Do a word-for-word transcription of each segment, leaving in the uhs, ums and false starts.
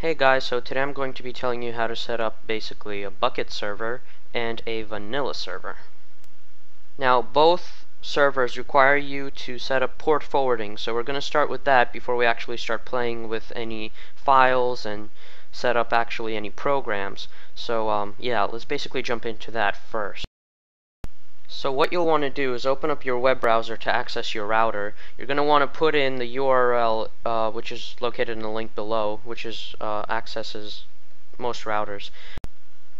Hey guys, so today I'm going to be telling you how to set up basically a Bukkit server and a Vanilla server. Now both servers require you to set up port forwarding, so we're going to start with that before we actually start playing with any files and set up actually any programs. So um, yeah, let's basically jump into that first. So what you'll want to do is open up your web browser to access your router. You're going to want to put in the U R L uh, which is located in the link below, which is uh, accesses most routers.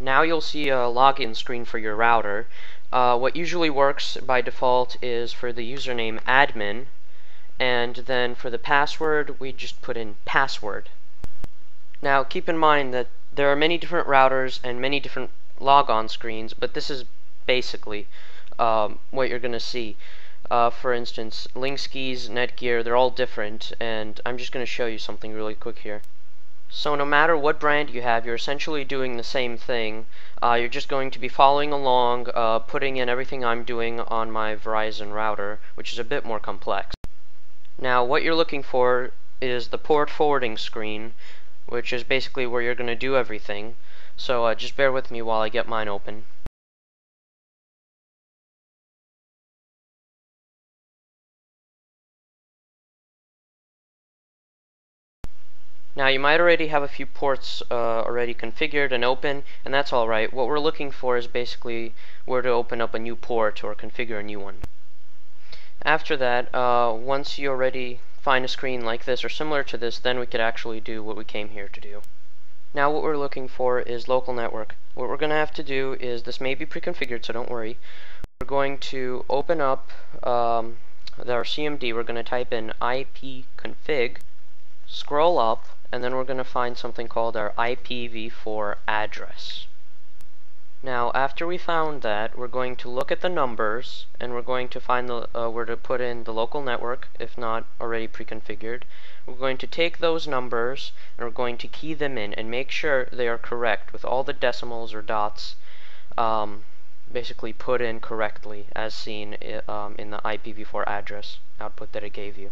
Now you'll see a login screen for your router. Uh, what usually works by default is for the username admin, and then for the password we just put in password. Now keep in mind that there are many different routers and many different logon screens, but this is basically Um, what you're going to see. Uh, for instance, Linksys, Netgear, they're all different, and I'm just going to show you something really quick here. So no matter what brand you have, you're essentially doing the same thing. Uh, you're just going to be following along, uh, putting in everything I'm doing on my Verizon router, which is a bit more complex. Now what you're looking for is the port forwarding screen, which is basically where you're going to do everything. So uh, just bear with me while I get mine open. Now you might already have a few ports uh, already configured and open, and that's alright. What we're looking for is basically where to open up a new port or configure a new one. After that, uh, once you already find a screen like this or similar to this, then we could actually do what we came here to do. Now what we're looking for is local network. What we're going to have to do is, this may be pre-configured, so don't worry. We're going to open up um, our C M D. We're going to type in ipconfig, scroll up, and then we're going to find something called our I P v four address. Now after we found that, we're going to look at the numbers, and we're going to find the, uh, where to put in the local network if not already pre-configured. We're going to take those numbers and we're going to key them in and make sure they are correct, with all the decimals or dots um, basically put in correctly as seen um, in the I P v four address output that it gave you.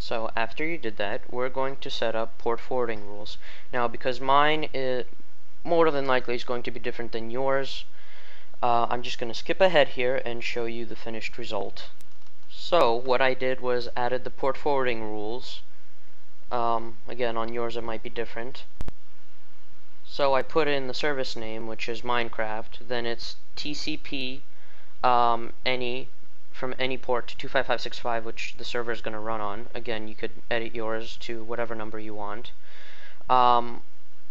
So after you did that, we're going to set up port forwarding rules. Now because mine is more than likely is going to be different than yours, uh, I'm just going to skip ahead here and show you the finished result. So what I did was added the port forwarding rules. Um, again, on yours it might be different. So I put in the service name, which is Minecraft, then it's T C P um, any from any port to two five five six five, which the server is going to run on. Again, you could edit yours to whatever number you want. Um,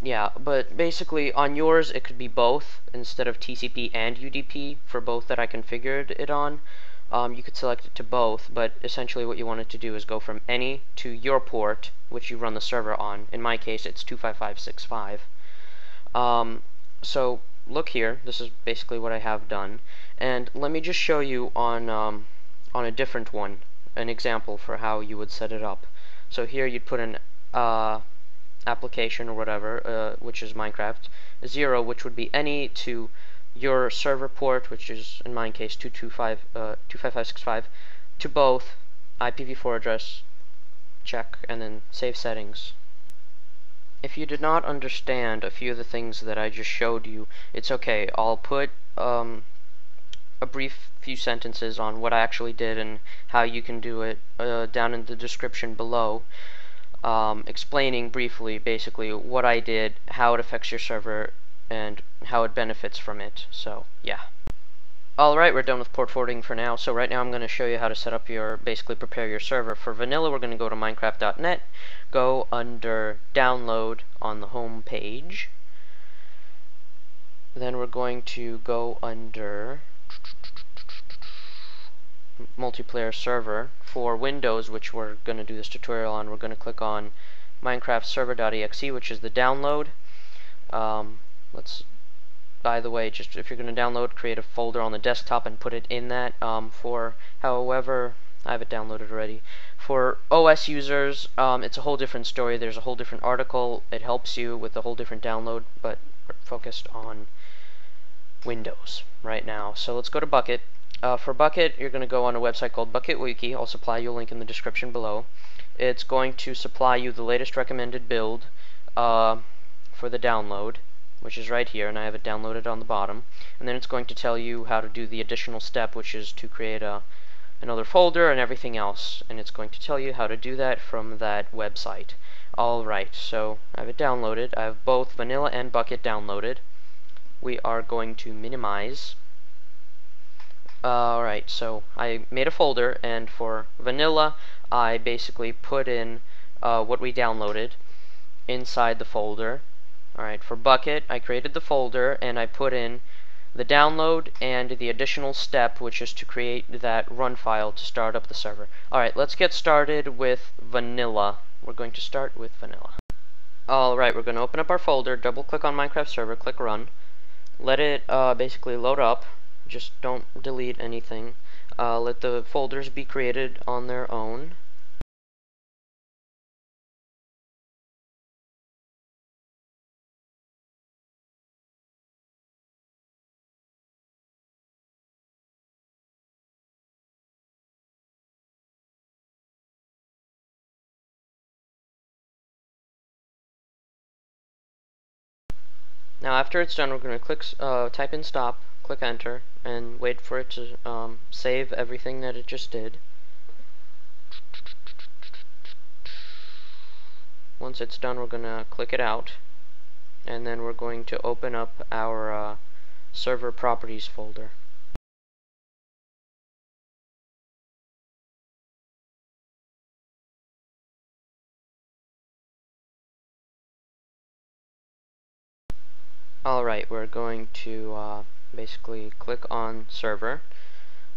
yeah, but basically on yours it could be both instead of T C P and U D P for both that I configured it on. Um, you could select it to both, but essentially what you wanted to do is go from any to your port which you run the server on. In my case it's two five five six five. Um, so look here, this is basically what I have done, and let me just show you on um, on a different one an example for how you would set it up. So here you'd put an uh, application or whatever, uh, which is Minecraft zero, which would be any to your server port, which is in my case two two five five six five, to both, I P v four address, check, and then save settings. If you did not understand a few of the things that I just showed you, it's okay. I'll put um, a brief few sentences on what I actually did and how you can do it uh, down in the description below, um, explaining briefly basically what I did, how it affects your server, and how it benefits from it. So yeah. Alright, we're done with port forwarding for now. So right now I'm going to show you how to set up your, basically prepare your server. For vanilla, we're going to go to minecraft dot net, go under download on the home page. Then we're going to go under multiplayer server. For Windows, which we're going to do this tutorial on, we're going to click on minecraft server dot E X E, which is the download. Um, let's By the way, just if you're going to download, create a folder on the desktop and put it in that. Um, for however, I have it downloaded already. For O S users, um, it's a whole different story. There's a whole different article. It helps you with a whole different download, but we're focused on Windows right now. So let's go to Bukkit. Uh, for Bukkit, you're going to go on a website called Bukkit Wiki. I'll supply you a link in the description below. It's going to supply you the latest recommended build. uh, for the download, which is right here, and I have it downloaded on the bottom, and then it's going to tell you how to do the additional step, which is to create a another folder and everything else, and it's going to tell you how to do that from that website. Alright, so I have it downloaded. I have both Vanilla and Bukkit downloaded. We are going to minimize. Uh, Alright, so I made a folder, and for Vanilla I basically put in uh, what we downloaded inside the folder. Alright, for Bukkit I created the folder and I put in the download and the additional step, which is to create that run file to start up the server. Alright, let's get started with Vanilla. We're going to start with Vanilla. Alright, we're going to open up our folder, double click on Minecraft server, click run, let it uh, basically load up, just don't delete anything, uh, let the folders be created on their own. Now after it's done, we're going to click, uh, type in stop, click enter, and wait for it to um, save everything that it just did. Once it's done, we're going to click it out, and then we're going to open up our uh, server properties folder. Alright, we're going to uh, basically click on server.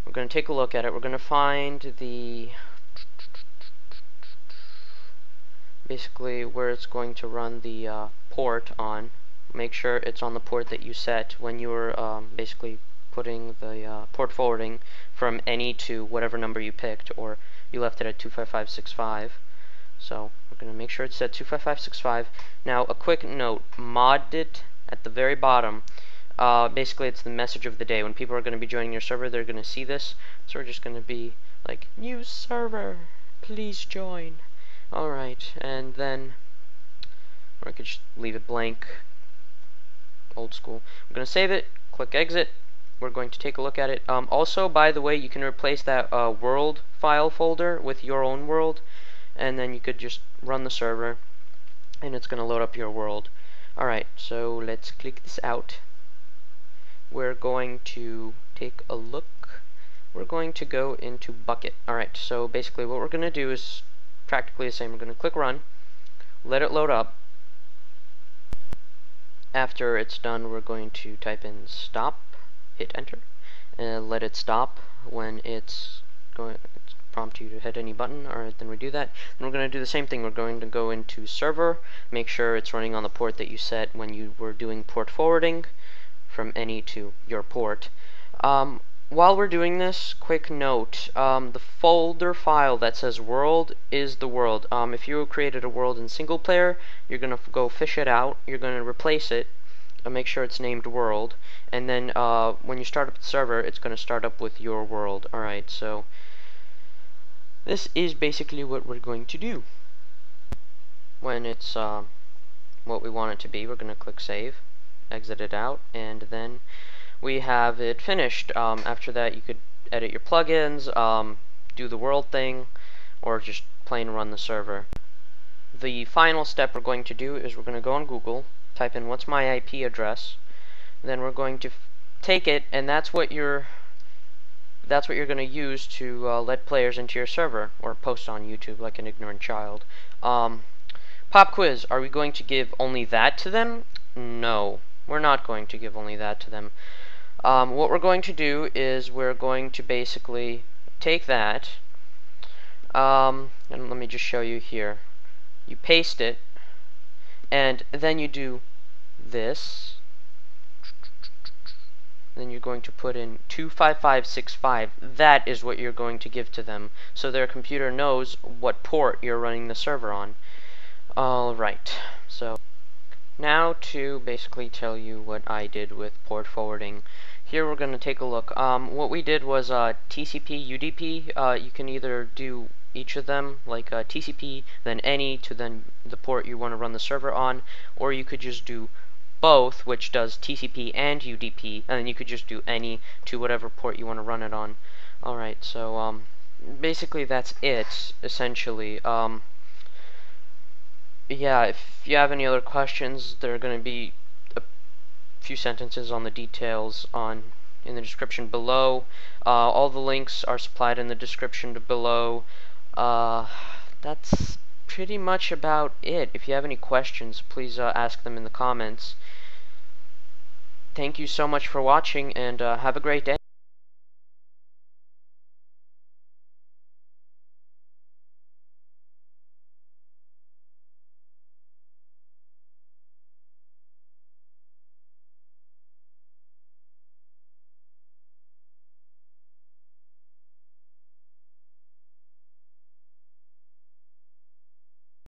We're going to take a look at it. We're going to find the basically where it's going to run the uh, port on. Make sure it's on the port that you set when you were um, basically putting the uh, port forwarding from any to whatever number you picked, or you left it at two five five six five. So we're going to make sure it's set two five five six five. Now a quick note, mod it at the very bottom. Uh, basically it's the message of the day. When people are going to be joining your server, they're going to see this, so we're just going to be like, new server, please join. Alright, and then or I could just leave it blank, old school. I'm going to save it, click exit. We're going to take a look at it. Um, also, by the way, you can replace that uh, world file folder with your own world, and then you could just run the server and it's going to load up your world. Alright, so let's click this out. We're going to take a look. We're going to go into Bukkit. Alright, so basically what we're going to do is practically the same. We're going to click run, let it load up. After it's done, we're going to type in stop, hit enter, and let it stop when it's going to prompt you to hit any button. Alright, then we do that. And we're going to do the same thing. We're going to go into server, make sure it's running on the port that you set when you were doing port forwarding from any to your port. Um, while we're doing this, quick note, um, the folder file that says world is the world. Um, if you created a world in single player, you're going to go fish it out, you're going to replace it, and make sure it's named world, and then uh, when you start up the server, it's going to start up with your world. Alright, so this is basically what we're going to do. When it's uh, what we want it to be, we're going to click save, exit it out, and then we have it finished. Um, after that, you could edit your plugins, um, do the world thing, or just plain run the server. The final step we're going to do is we're going to go on Google, type in what's my I P address, then we're going to f take it, and that's what you're that's what you're going to use to uh, let players into your server, or post on YouTube like an ignorant child. Um, pop quiz, are we going to give only that to them? No, we're not going to give only that to them. Um, what we're going to do is we're going to basically take that, um, and let me just show you here. You paste it, and then you do this. Then you're going to put in two five five six five. That is what you're going to give to them, so their computer knows what port you're running the server on. Alright, so now to basically tell you what I did with port forwarding. Here we're going to take a look. Um, what we did was uh, T C P, U D P. Uh, you can either do each of them, like uh, T C P, then any, to then the port you want to run the server on, or you could just do both, which does T C P and U D P, and then you could just do any to whatever port you want to run it on. Alright, so um, basically that's it, essentially. Um, yeah, if you have any other questions, there are going to be a few sentences on the details on in the description below. Uh, all the links are supplied in the description below. Uh, that's pretty much about it. If you have any questions, please uh, ask them in the comments. Thank you so much for watching, and uh, have a great day.